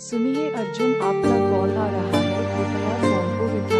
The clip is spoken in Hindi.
सुनिए अर्जुन आपका कॉल आ रहा है, कृपया फोन को उठाइए।